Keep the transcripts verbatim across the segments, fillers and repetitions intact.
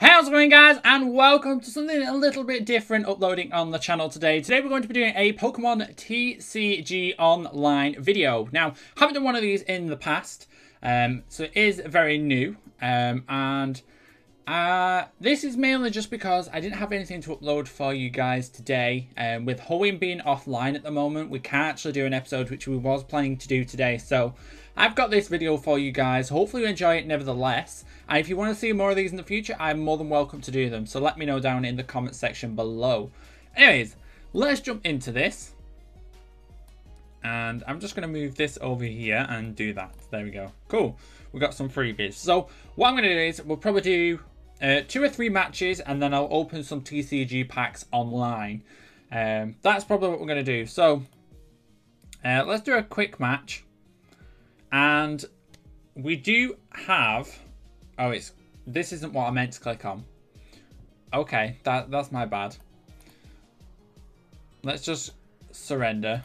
How's it going, guys, and welcome to something a little bit different uploading on the channel today. Today we're going to be doing a Pokemon T C G online video. Now, haven't done one of these in the past, um, so it is very new, um, and uh, this is mainly just because I didn't have anything to upload for you guys today. Um, with Hoenn being offline at the moment, we can't actually do an episode, which we was planning to do today, so I've got this video for you guys. Hopefully you enjoy it nevertheless. And if you want to see more of these in the future, I'm more than welcome to do them. So let me know down in the comment section below. Anyways, let's jump into this. And I'm just going to move this over here and do that. There we go. Cool. We've got some freebies. So what I'm going to do is we'll probably do uh, two or three matches. And then I'll open some T C G packs online. Um, that's probably what we're going to do. So uh, let's do a quick match. And we do have, oh, it's, this isn't what I meant to click on. Okay, that that's my bad. Let's just surrender.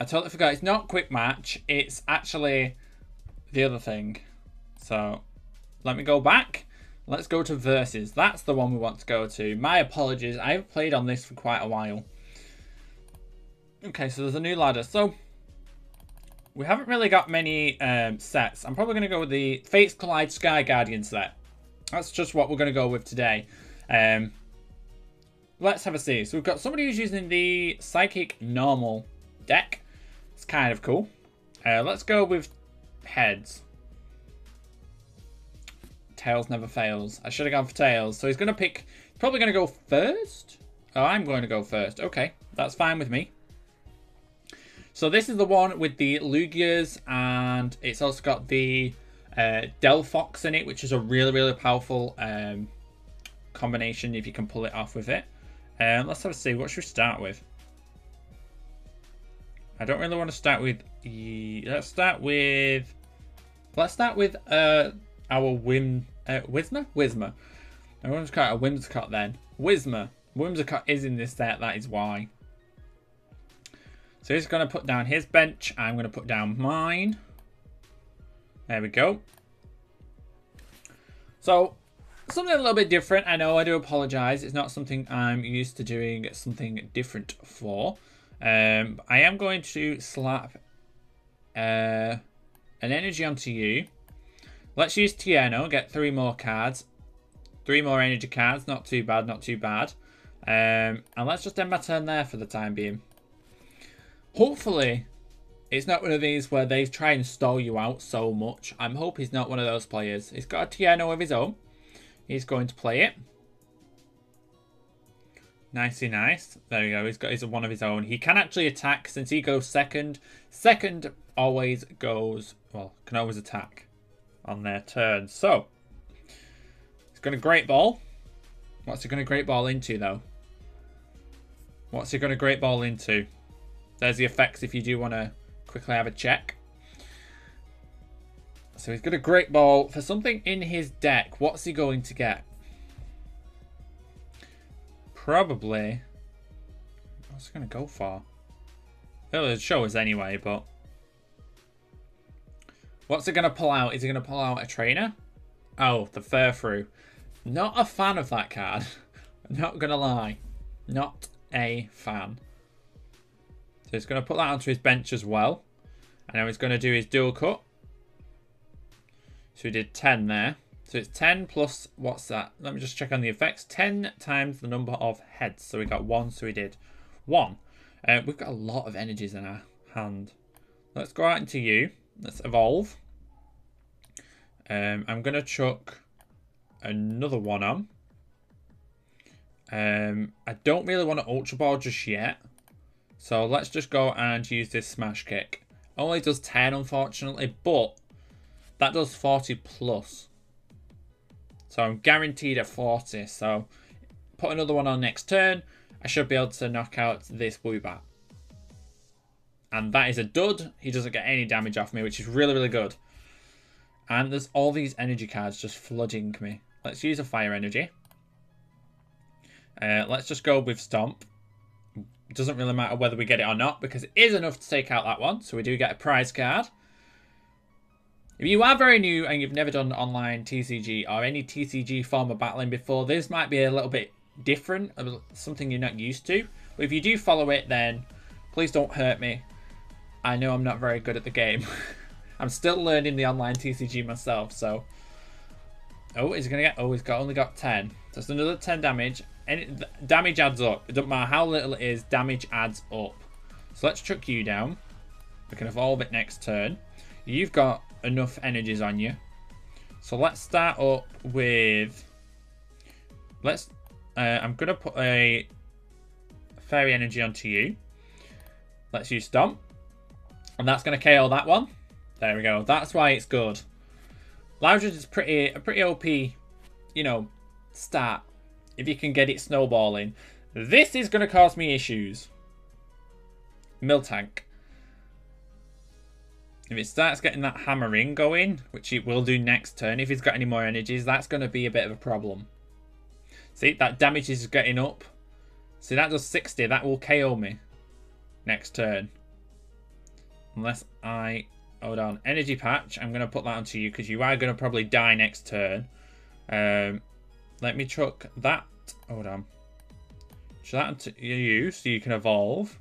I totally forgot, it's not quick match, it's actually the other thing. So let me go back. Let's go to versus. That's the one we want to go to. My apologies, I haven't played on this for quite a while. Okay, so there's a new ladder. So we haven't really got many um, sets. I'm probably going to go with the Fates Collide Sky Guardian set. That's just what we're going to go with today. Um, let's have a see. So we've got somebody who's using the Psychic Normal deck. It's kind of cool. Uh, let's go with heads. Tails never fails. I should have gone for tails. So he's going to pick, probably going to go first. Oh, I'm going to go first. Okay, that's fine with me. So this is the one with the Lugias, and it's also got the uh, Delphox in it, which is a really, really powerful um, combination if you can pull it off with it. Um, let's have a see. What should we start with? I don't really want to start with... Let's start with... Let's start with uh, our Whim... Uh, Wismur? Wismur. Everyone's got a Whimsicott then. Wismur. Whimsicott is in this set, that is why. So he's going to put down his bench. I'm going to put down mine. There we go. So something a little bit different. I know, I do apologise. It's not something I'm used to doing something different for. Um, I am going to slap uh, an energy onto you. Let's use Tierno. Get three more cards. Three more energy cards. Not too bad. Not too bad. Um, and let's just end my turn there for the time being. Hopefully, it's not one of these where they try and stall you out so much. I'm hoping he's not one of those players. He's got a Tierno of his own. He's going to play it. Nicey nice. There we go. He's got his one of his own. He can actually attack since he goes second. Second always goes, well, can always attack on their turn. So, he's going to Great Ball. What's he going to Great Ball into, though? What's he going to Great Ball into? There's the effects if you do want to quickly have a check. So he's got a Great Ball for something in his deck. What's he going to get? Probably. What's he going to go for? It'll show us anyway, but. What's he going to pull out? Is he going to pull out a trainer? Oh, the Furfru. Not a fan of that card. Not going to lie. Not a fan. So he's going to put that onto his bench as well. And now he's going to do his dual cut. So he did ten there. So it's ten plus, what's that? Let me just check on the effects. ten times the number of heads. So we got one, so he did one. Uh, we've got a lot of energies in our hand. Let's go out into you. Let's evolve. Um, I'm going to chuck another one on. Um, I don't really want to Ultra Ball just yet. So let's just go and use this smash kick. Only does ten, unfortunately, but that does forty plus. So I'm guaranteed a forty. So put another one on next turn. I should be able to knock out this Woobat. And that is a dud. He doesn't get any damage off me, which is really, really good. And there's all these energy cards just flooding me. Let's use a fire energy. Uh, let's just go with Stomp. It doesn't really matter whether we get it or not because it is enough to take out that one. So we do get a prize card. If you are very new and you've never done online T C G or any T C G form of battling before, this might be a little bit different, something you're not used to. But if you do follow it, then please don't hurt me. I know I'm not very good at the game. I'm still learning the online T C G myself, so... Oh, he's gonna get... Oh, he's got, only got ten. So it's another ten damage. Any, damage adds up. It doesn't matter how little it is, damage adds up. So let's chuck you down. We can evolve it next turn. You've got enough energies on you. So let's start up with... Let's... Uh, I'm gonna put a fairy energy onto you. Let's use Stomp. And that's gonna K O that one. There we go. That's why it's good. Loudred is pretty a pretty O P, you know, start. If you can get it snowballing. This is going to cause me issues. Miltank. If it starts getting that hammering going, which it will do next turn, if he's got any more energies, that's going to be a bit of a problem. See, that damage is getting up. See, that does sixty. That will K O me next turn. Unless I... Hold on. Energy pouch. I'm going to put that onto you because you are going to probably die next turn. Um, let me chuck that. Hold on. Chuck that onto you so you can evolve.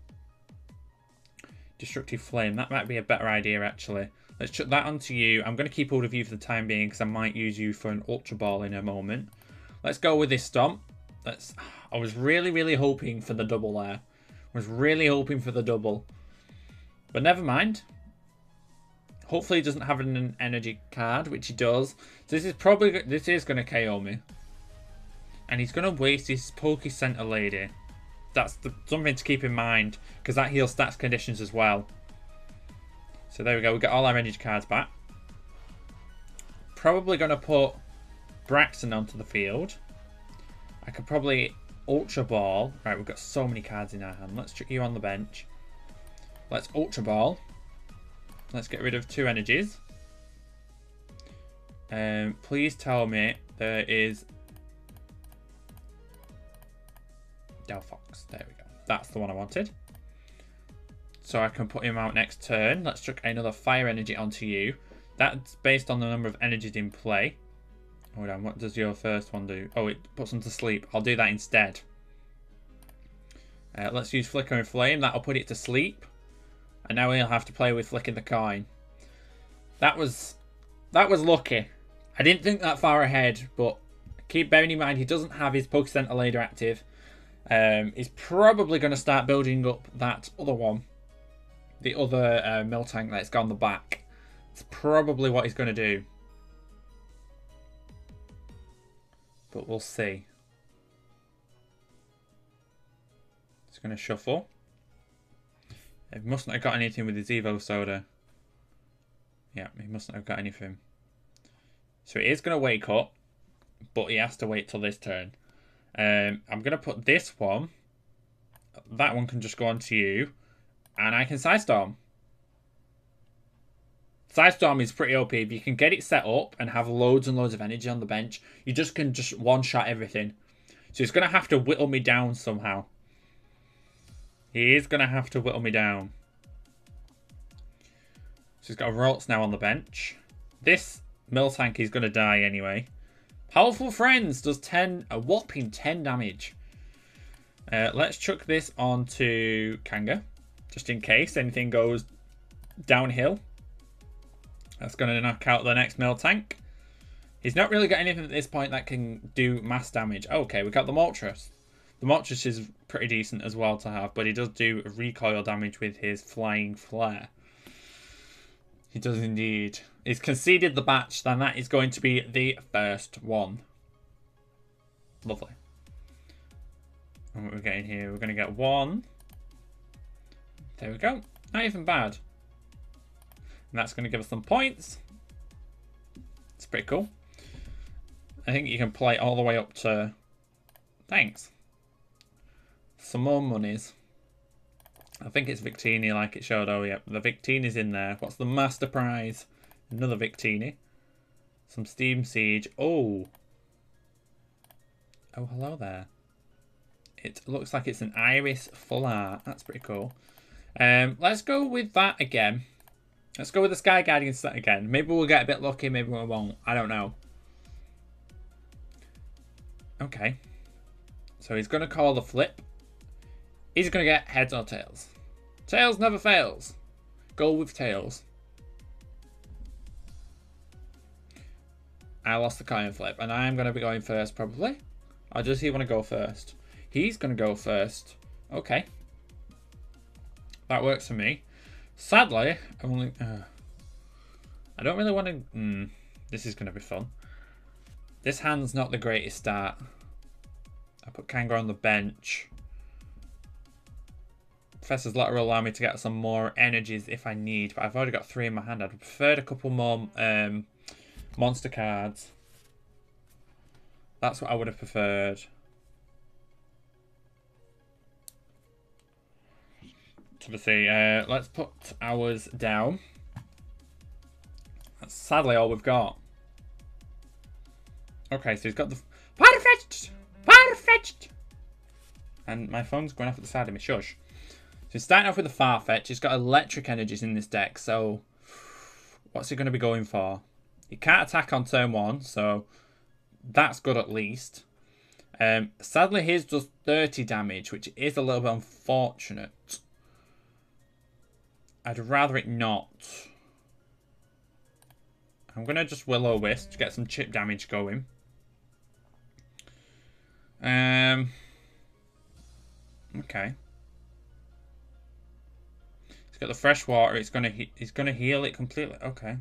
Destructive Flame. That might be a better idea, actually. Let's chuck that onto you. I'm going to keep hold of you for the time being because I might use you for an Ultra Ball in a moment. Let's go with this Stomp. Let's... I was really, really hoping for the double there. I was really hoping for the double. But never mind. Hopefully he doesn't have an energy card, which he does. So this is probably, this is going to K O me. And he's going to waste his Poke Center Lady. That's the, something to keep in mind, because that heals stats conditions as well. So there we go, we got all our energy cards back. Probably going to put Braxton onto the field. I could probably Ultra Ball. Right, we've got so many cards in our hand. Let's chuck you on the bench. Let's Ultra Ball. Let's get rid of two energies. Um, please tell me there is Delphox. There we go. That's the one I wanted. So I can put him out next turn. Let's chuck another fire energy onto you. That's based on the number of energies in play. Hold on. What does your first one do? Oh, it puts him to sleep. I'll do that instead. Uh, let's use Flickering Flame. That'll put it to sleep. And now he'll have to play with flicking the coin. That was that was lucky. I didn't think that far ahead, but keep bearing in mind he doesn't have his Poke Center Lady active. Um, he's probably going to start building up that other one. The other uh, Miltank that's gone the back. It's probably what he's going to do. But we'll see. He's going to shuffle. He mustn't have got anything with his Evo Soda. Yeah, he mustn't have got anything. So he is going to wake up, but he has to wait till this turn. Um, I'm going to put this one. That one can just go on to you. And I can Sidestorm. Sidestorm is pretty O P. If you can get it set up and have loads and loads of energy on the bench, you just can just one-shot everything. So it's going to have to whittle me down somehow. He is going to have to whittle me down. So he's got a Ralts now on the bench. This Miltank is going to die anyway. Powerful Friends does ten, a whopping ten damage. Uh, let's chuck this onto Kanga. Just in case anything goes downhill. That's going to knock out the next Miltank. He's not really got anything at this point that can do mass damage. Okay, we got the Mortress. The Mortress is pretty decent as well to have, but he does do recoil damage with his Flying Flare. He does indeed. He's conceded the batch, then that is going to be the first one. Lovely. And what we're getting here, we're going to get one. There we go. Not even bad. And that's going to give us some points. It's pretty cool. I think you can play all the way up to... Thanks. Some more monies. I think it's Victini like it showed. Oh, yeah. The Victini's in there. What's the master prize? Another Victini. Some Steam Siege. Oh. Oh, hello there. It looks like it's an Iris Full Art. That's pretty cool. Um, let's go with that again. Let's go with the Sky Guardian set again. Maybe we'll get a bit lucky, maybe we won't. I don't know. Okay. So he's going to call the flip. He's going to get heads or tails. Tails never fails. Go with tails. I lost the coin flip, and I'm going to be going first, probably. Or does he want to go first? He's going to go first. Okay. That works for me. Sadly, I'm only... Uh, I don't really want to... Mm, this is going to be fun. This hand's not the greatest start. I put Kanga on the bench. Professor's letter will allow me to get some more energies if I need, but I've already got three in my hand. I'd preferred a couple more um, monster cards. That's what I would have preferred. To see, uh, let's put ours down. That's sadly all we've got. Okay, so he's got the perfect, perfect, and my phone's going off at the side of me. Shush. So he's starting off with the Farfetch. He's got electric energies in this deck, so what's he going to be going for? He can't attack on turn one, so that's good at least. Um, sadly, his does thirty damage, which is a little bit unfortunate. I'd rather it not. I'm going to just Will-O-Wisp to get some chip damage going. Um. Okay. It's got the fresh water. It's going to he's going to heal it completely. Okay.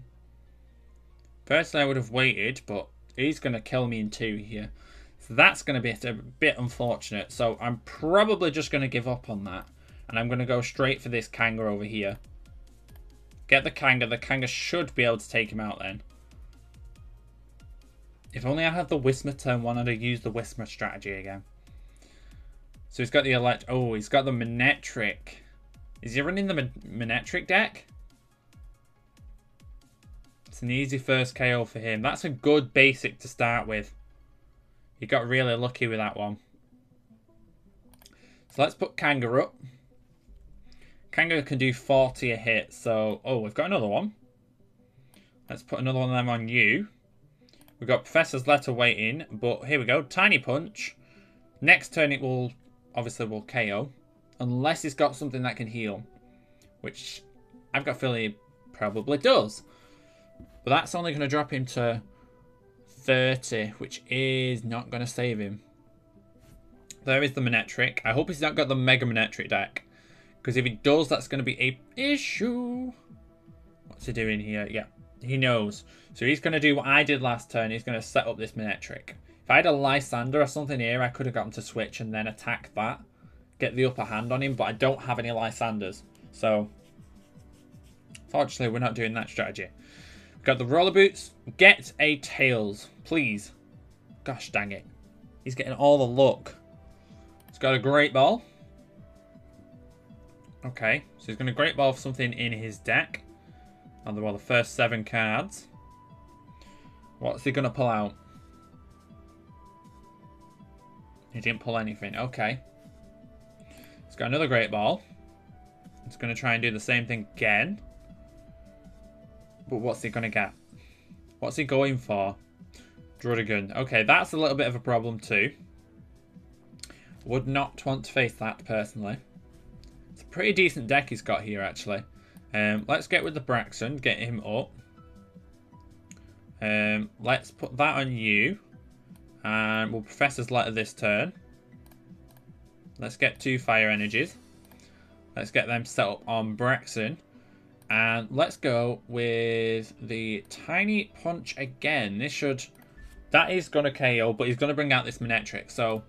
Personally, I would have waited, but he's going to kill me in two here. So that's going to be a bit unfortunate. So I'm probably just going to give up on that. And I'm going to go straight for this Kanga over here. Get the Kanga. The Kanga should be able to take him out then. If only I had the Wismur turn one, I'd have used the Wismur strategy again. So he's got the elect. Oh, he's got the Manetric. Is he running the Man Manetric deck? It's an easy first K O for him. That's a good basic to start with. He got really lucky with that one. So let's put Kanga up. Kanga can do forty a hit, so... Oh, we've got another one. Let's put another one of them on you. We've got Professor's Letter waiting, but here we go. Tiny Punch. Next turn it will... Obviously will K O. Unless it's got something that can heal. Which I've got a feeling it probably does. But that's only going to drop him to thirty, which is not going to save him. There is the Manetric. I hope he's not got the Mega Manetric deck. Because if he does, that's going to be a issue. What's he doing here? Yeah, he knows. So he's going to do what I did last turn. He's going to set up this Manetric. If I had a Lysander or something here, I could have gotten to switch and then attack that. Get the upper hand on him, but I don't have any Lysanders. So, fortunately, we're not doing that strategy. We've got the Roller Boots. Get a Tails, please. Gosh dang it. He's getting all the luck. He's got a Great Ball. Okay, so he's going to Great Ball for something in his deck. And there are the first seven cards. What's he going to pull out? He didn't pull anything. Okay. He's got another Great Ball. He's going to try and do the same thing again. But what's he going to get? What's he going for? Druddigon. Okay, that's a little bit of a problem too. Would not want to face that personally. It's a pretty decent deck he's got here, actually. Um, let's get with the Braxton, get him up. Um, let's put that on you. And we'll Professor's Letter this turn. Let's get two Fire Energies. Let's get them set up on Braxton. And let's go with the Tiny Punch again. This should... That is going to K O, but he's going to bring out this Manetric, so...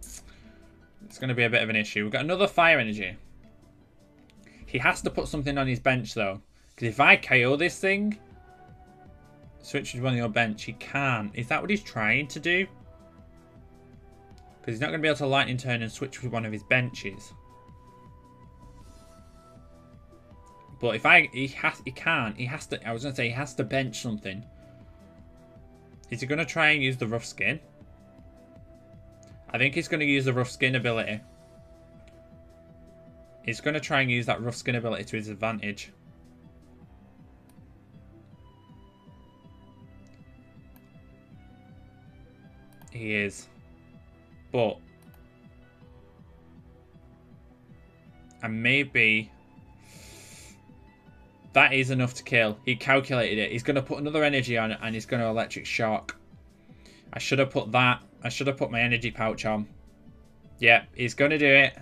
It's going to be a bit of an issue. We've got another Fire Energy. He has to put something on his bench, though. Because if I K O this thing, switch to one on your bench, he can't. Is that what he's trying to do? Because he's not going to be able to Lightning Turn and switch with one of his benches. But if I... He, has, he can't. He has to... I was going to say, he has to bench something. Is he going to try and use the Rough Skin? I think he's going to use the Rough Skin ability. He's going to try and use that Rough Skin ability to his advantage. He is. But. And maybe. That is enough to kill. He calculated it. He's going to put another energy on it and he's going to electric shock. I should have put that. I should have put my energy pouch on. Yep, he's going to do it.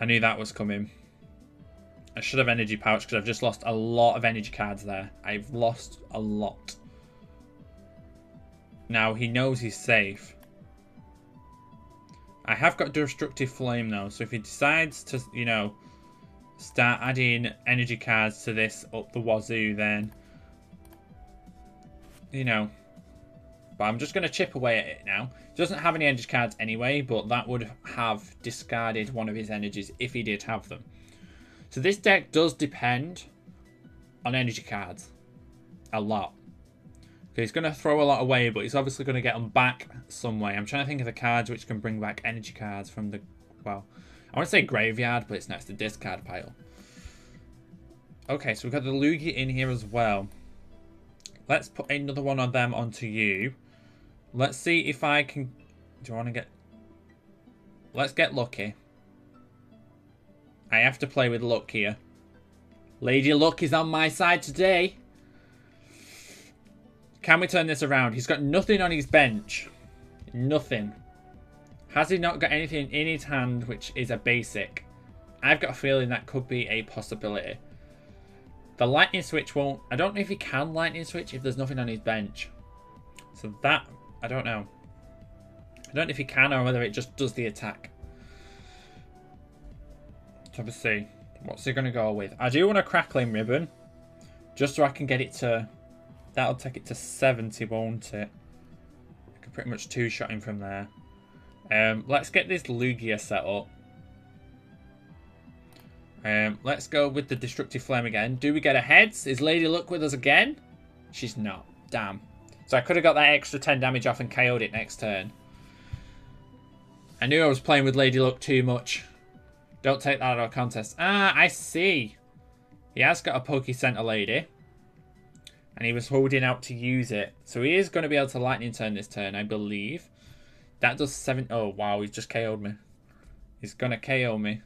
I knew that was coming. I should have energy pouch because I've just lost a lot of energy cards there. I've lost a lot. Now he knows he's safe. I have got destructive flame though. So if he decides to, you know, start adding energy cards to this up the wazoo then, you know. But I'm just going to chip away at it now. Doesn't have any energy cards anyway, but that would have discarded one of his energies if he did have them. So this deck does depend on energy cards a lot. Okay, he's going to throw a lot away, but he's obviously going to get them back some way. I'm trying to think of the cards which can bring back energy cards from the, well, I want to say graveyard, but it's next to discard pile. Okay, so we've got the Lugia in here as well. Let's put another one of them onto you. Let's see if I can... Do I want to get... Let's get lucky. I have to play with luck here. Lady Luck is on my side today. Can we turn this around? He's got nothing on his bench. Nothing. Has he not got anything in his hand which is a basic? I've got a feeling that could be a possibility. The lightning switch won't... I don't know if he can lightning switch if there's nothing on his bench. So that... I don't know. I don't know if he can or whether it just does the attack. So let's see. What's he going to go with? I do want a crackling ribbon. Just so I can get it to... That'll take it to seventy, won't it? I can pretty much two-shot him from there. Um, let's get this Lugia set up. Um, let's go with the Destructive Flame again. Do we get a heads? Is Lady Luck with us again? She's not. Damn. So I could have got that extra ten damage off and K O'd it next turn. I knew I was playing with Lady Luck too much. Don't take that out of our contest. Ah, I see. He has got a Poke Center Lady. And he was holding out to use it. So he is going to be able to Lightning Turn this turn, I believe. That does seven... Oh, wow. He's just K O'd me. He's going to K O me.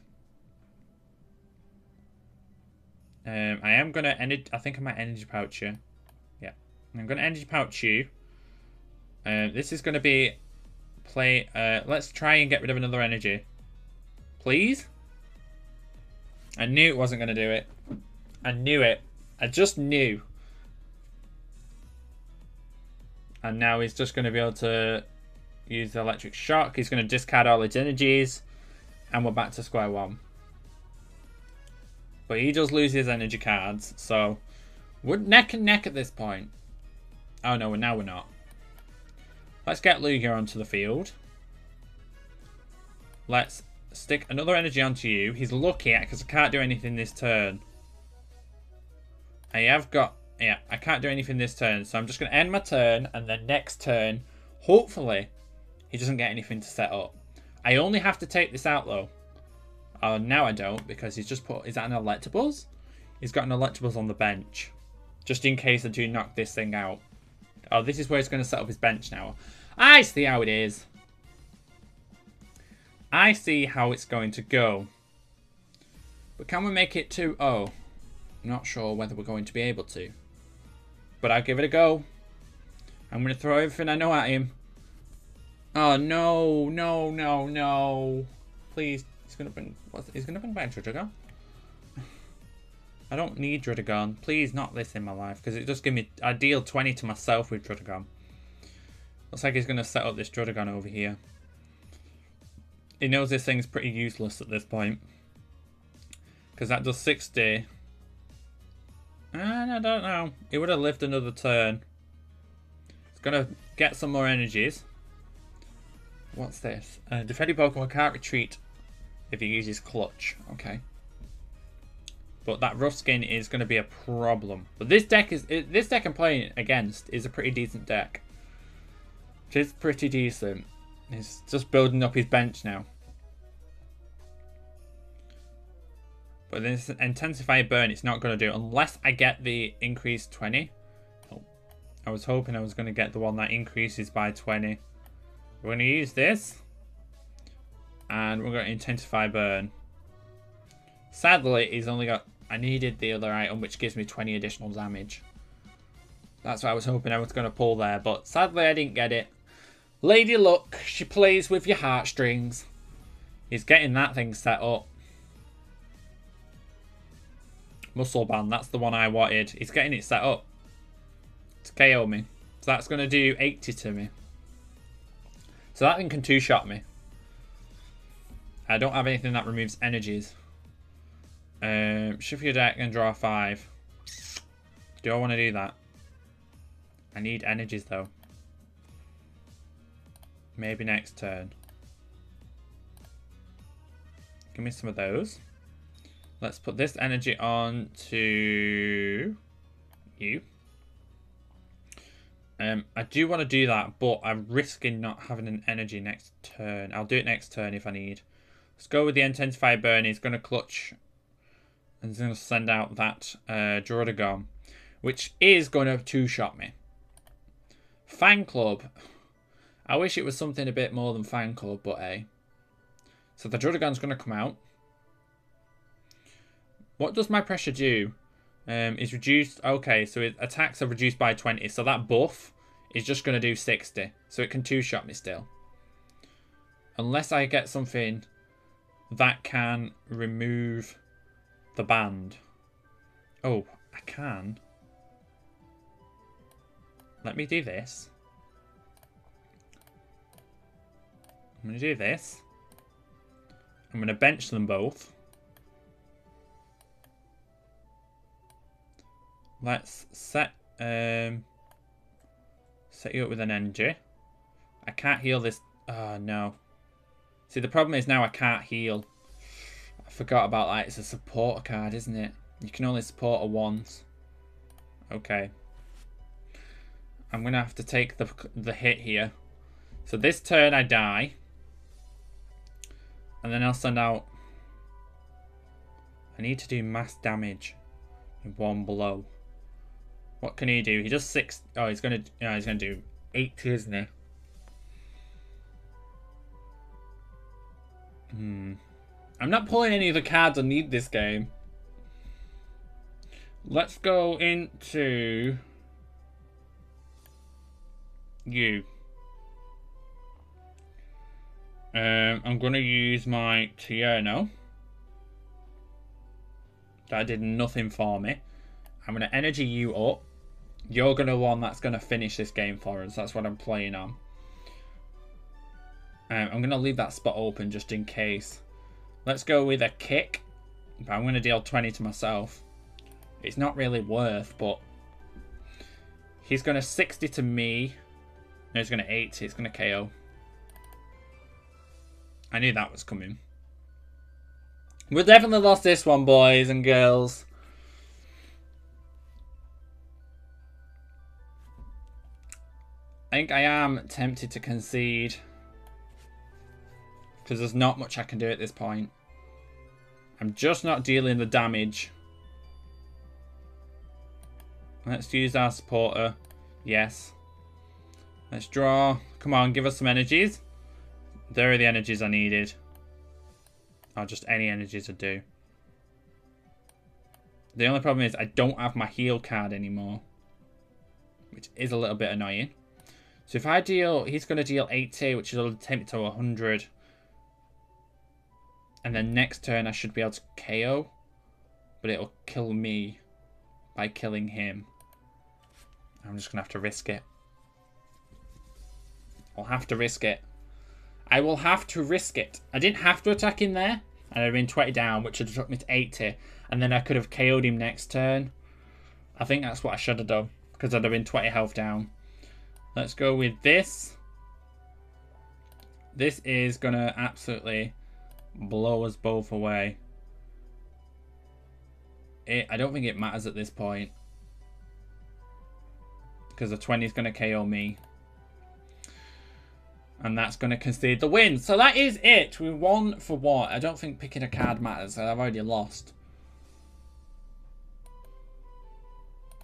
Um, I am gonna energy. I think I might energy pouch you. Yeah, I'm gonna energy pouch you. Um, this is gonna be play. Uh, let's try and get rid of another energy, please. I knew it wasn't gonna do it. I knew it. I just knew. And now he's just gonna be able to use the electric shock. He's gonna discard all his energies, and we're back to square one. But he does lose his energy cards, so we're neck and neck at this point. Oh no, now we're not. Let's get Lugia onto the field. Let's stick another energy onto you. He's lucky at because I can't do anything this turn. I have got... Yeah, I can't do anything this turn, so I'm just going to end my turn, and then next turn, hopefully, he doesn't get anything to set up. I only have to take this out, though. Oh, now I don't, because he's just put... Is that an Electables? He's got an Electables on the bench. Just in case I do knock this thing out. Oh, this is where he's going to set up his bench now. I see how it is. I see how it's going to go. But can we make it two oh? I'm not sure whether we're going to be able to. But I'll give it a go. I'm going to throw everything I know at him. Oh, no, no, no, no. Please. He's gonna bring. What's, he's gonna bring back Druddigon. I don't need Druddigon. Please, not this in my life, because it just give me I deal twenty to myself with Druddigon. Looks like he's gonna set up this Druddigon over here. He knows this thing's pretty useless at this point, because that does sixty. And I don't know. He would have lived another turn. He's gonna get some more energies. What's this? Uh, defending Pokemon can't retreat if he uses clutch. Okay. But that rough skin is going to be a problem. But this deck is this deck I'm playing against is a pretty decent deck. It is pretty decent. He's just building up his bench now. But this intensify burn, it's not going to do it unless I get the increased twenty. Oh, I was hoping I was going to get the one that increases by twenty. We're going to use this. And we're going to Intensify Burn. Sadly, he's only got... I needed the other item, which gives me twenty additional damage. That's what I was hoping I was going to pull there. But sadly, I didn't get it. Lady Luck, she plays with your heartstrings. He's getting that thing set up. Muscle Band, that's the one I wanted. He's getting it set up to K O me. So that's going to do eighty to me. So that thing can two-shot me. I don't have anything that removes energies. Um, shift your deck and draw five. Do I want to do that? I need energies though. Maybe next turn. Give me some of those. Let's put this energy on to you. Um, I do want to do that, but I'm risking not having an energy next turn. I'll do it next turn if I need. Let's go with the Intensify Burn. He's going to clutch. And he's going to send out that uh, Druddigon, which is going to two-shot me. Fang Club. I wish it was something a bit more than Fang Club, but hey. So the Druddigon's going to come out. What does my pressure do? Um, is reduced. Okay, so it, attacks are reduced by twenty. So that buff is just going to do sixty. So it can two-shot me still. Unless I get something that can remove the band. Oh, I can. Let me do this. I'm going to do this. I'm going to bench them both. Let's set um, set you up with an energy. I can't heal this. Oh, no. See, the problem is now I can't heal. I forgot about that. It's a supporter card, isn't it? You can only support her once. Okay. I'm going to have to take the, the hit here. So this turn I die. And then I'll send out... I need to do mass damage in one blow. What can he do? He does six. Oh, he's gonna. Yeah, he's gonna do eighty, isn't he? Hmm. I'm not pulling any of the cards I need this game. Let's go into you. Um, I'm gonna use my Tierno. That did nothing for me. I'm gonna energy you up. You're going to one that's going to finish this game for us. That's what I'm playing on. Um, I'm going to leave that spot open just in case. Let's go with a kick. But I'm going to deal twenty to myself. It's not really worth, but... He's going to sixty to me. No, he's going to eighty. It's going to K O. I knew that was coming. We definitely lost this one, boys and girls. I think I am tempted to concede because there's not much I can do at this point. I'm just not dealing the damage. Let's use our supporter. Yes. Let's draw. Come on, give us some energies. There are the energies I needed. Or just any energies would do. The only problem is I don't have my heal card anymore, which is a little bit annoying. So if I deal, he's going to deal eighty, which will attempt to one hundred. And then next turn I should be able to K O. But it'll kill me by killing him. I'm just going to have to risk it. I'll have to risk it. I will have to risk it. I didn't have to attack in there. And I'd have been twenty down, which would have took me to eighty. And then I could have K O'd him next turn. I think that's what I should have done. Because I'd have been twenty health down. Let's go with this. This is going to absolutely blow us both away. It, I don't think it matters at this point. Because the twenty is going to K O me. And that's going to concede the win. So that is it. We won for what? I don't think picking a card matters. I've already lost.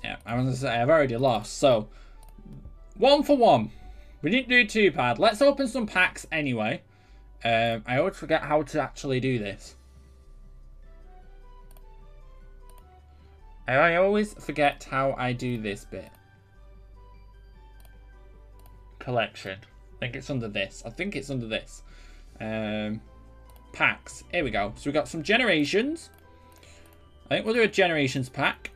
Yeah, I was going to say I've already lost. So... One for one. We didn't do too bad. Let's open some packs anyway. Um, I always forget how to actually do this. I always forget how I do this bit. Collection. I think it's under this. I think it's under this. Um, packs. Here we go. So we got some generations. I think we'll do a generations pack.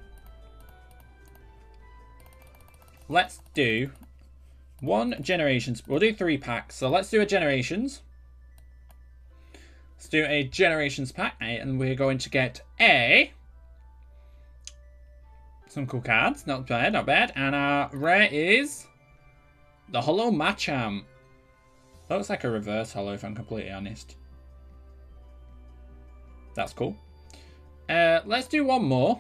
Let's do one generations. We'll do three packs. So let's do a generations. Let's do a generations pack, and we're going to get a some cool cards. Not bad, not bad. And our rare is the Holo Machamp. That looks like a reverse holo, if I'm completely honest. That's cool. Uh, let's do one more.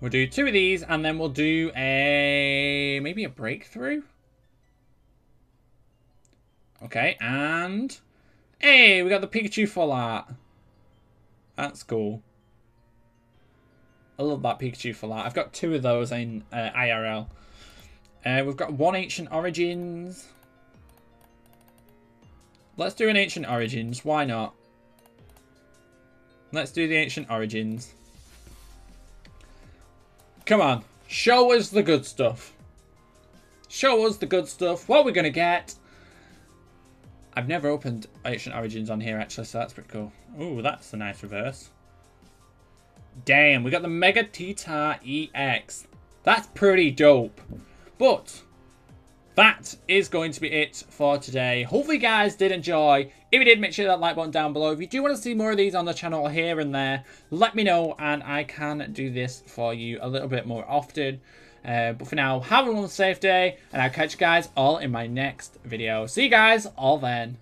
We'll do two of these, and then we'll do a maybe a breakthrough. Okay, and hey, we got the Pikachu full art. That's cool. I love that Pikachu full art. I've got two of those in uh, I R L. Uh, we've got one Ancient Origins. Let's do an Ancient Origins. Why not? Let's do the Ancient Origins. Come on. Show us the good stuff. Show us the good stuff. What are we going to get? I've never opened Ancient Origins on here, actually, so that's pretty cool. Ooh, that's a nice reverse. Damn, we got the Mega Titar E X. That's pretty dope. But that is going to be it for today. Hopefully you guys did enjoy. If you did, make sure that like button down below. If you do want to see more of these on the channel here and there, let me know and I can do this for you a little bit more often. Uh, but for now, have a safe day and I'll catch you guys all in my next video. See you guys all then.